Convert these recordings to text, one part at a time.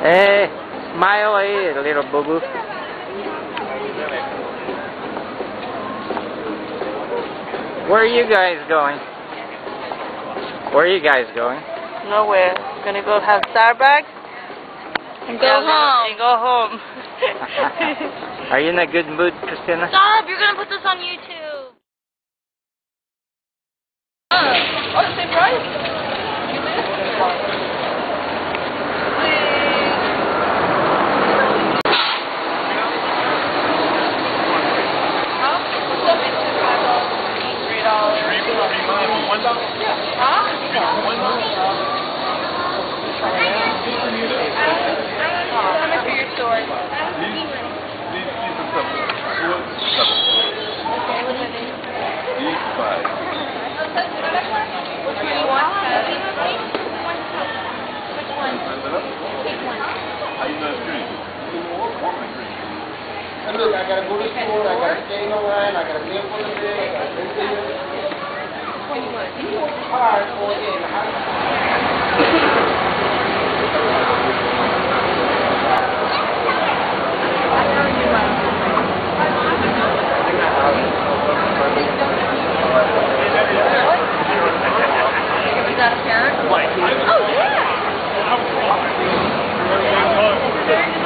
Hey, smile here, little boo-boo. Where are you guys going? Where are you guys going? Nowhere. I'm gonna go have Starbucks and go home. And go home. Are you in a good mood, Christina? Stop! You're gonna put this on YouTube. Oh, the same price? And look, I gotta go to school, I gotta stay in the line, I gotta live for the day, I gotta live for the day. You work hard all day in the house. Is that a parent? Oh, yeah! Thank you.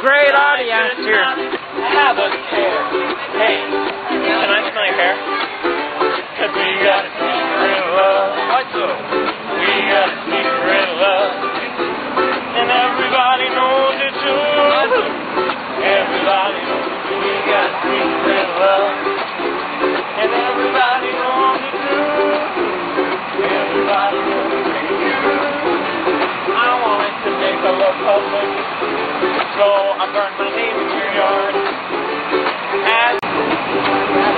Great audience here. Have a care. Hey, can I smell your hair? Cause we got a secret love. We got a secret love. And everybody knows it too. Everybody knows we got a secret love. And everybody knows it too. Everybody knows it too. I wanted to make a love public. So I burned my name in your yard. And we're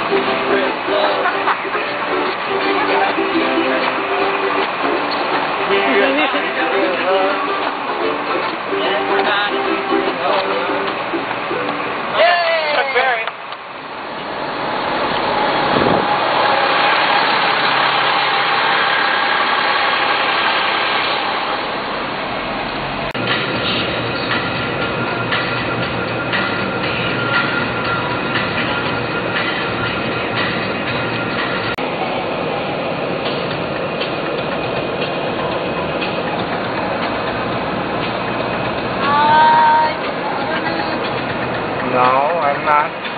not in Chuck Berry. No, I'm not.